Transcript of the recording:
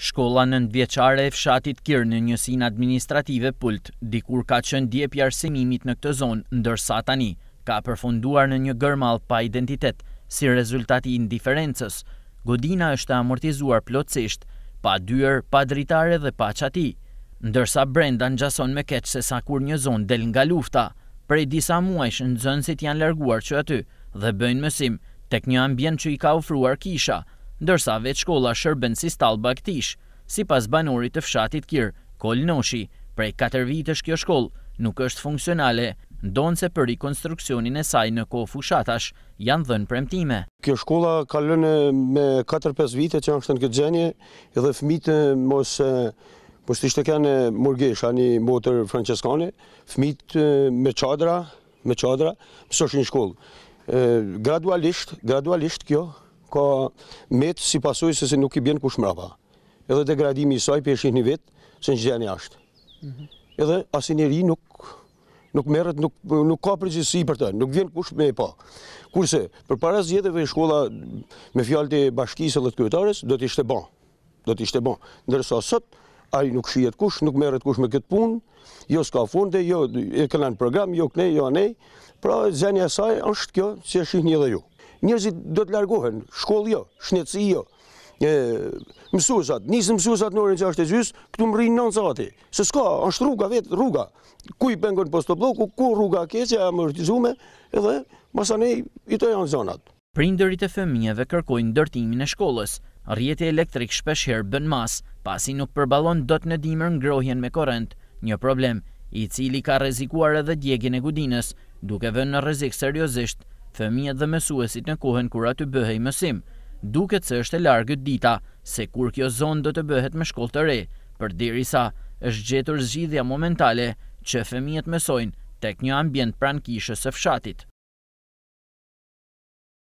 Shkolla nën vjeçare e fshatit Kirn në njësinë administrative Pult, dikur ka qenë diepja e arsimimit në këtë zonë, ndërsa tani ka përfunduar në një gërmall pa identitet, si rezultati i indiferencës. Godina është amortizuar plotësisht, pa dyer, pa dritare dhe pa çati, ndërsa brenda ngjason më keq se sa kur një zonë del nga lufta. Prej disa muajsh nxënësit janë larguar që aty dhe bëjnë mësim tek një ambient që i ka ofruar kisha, ndërsa vetë shkolla shërben si stall bagtish. Sipas banorit të fshatit Kir Kolnoshi, prej 4 vitesh kjo shkollë nuk është funksionale, ndonse për rikonstruksionin e saj në kohë fushatash janë dhënë premtime. Kjo shkolla ka lënë me 4-5 vite që është në këtë gjendje, edhe fëmijët mos ishte kanë morgesh, ani motër franceskane, fëmijët me çadra, mësoshin shkollë. Gradualisht kjo ka met si pasojë se nuk i bën kush mbrapa. Edhe degradimi i saj peshin në vit, se gjeni jashtë. Edhe asineri nuk ka përgjegjësi për të, nuk vjen kush me pa. Kurse përpara zgjedhjeve shkolla me fjalët e bashkisë dhe të kryetares do të ishte bon. Ndërsa sot ai nuk shihet kush, nuk merret kush me këtë punë, jo s'ka funde, jo e kanë program, jo anej. Pra zënia e saj është kjo, si e shihni edhe ju. Njerëzit do të largohen, shkollë jo, shnetësi jo. Mësuesat, nisën mësuesat në orën 6:30, këtu mrin 9:00. Se s'ka, është rruga vetë, rruga. Ku i pengon postobloku, ku rruga keqe e amortizuar, edhe masanej i to janë zonat. Prindërit e fëmijëve kërkojnë ndërtimin e shkollës. Rrjeti elektrik shpeshherë bën mas, pasi nuk përballon dot në dimër ngrohjen me korrent, një problem i cili ka rrezikuar edhe djegjen e godinës, duke vënë në rrezik seriozisht fëmijët dhe mësuesit në kohën kur aty bëhej mësim. Duket se është e largët dita se kur kjo zonë do të bëhet me shkollë të re, përderisa është gjetur zgjidhja momentale që fëmijët mësojnë tek një ambient pranë kishës së fshatit.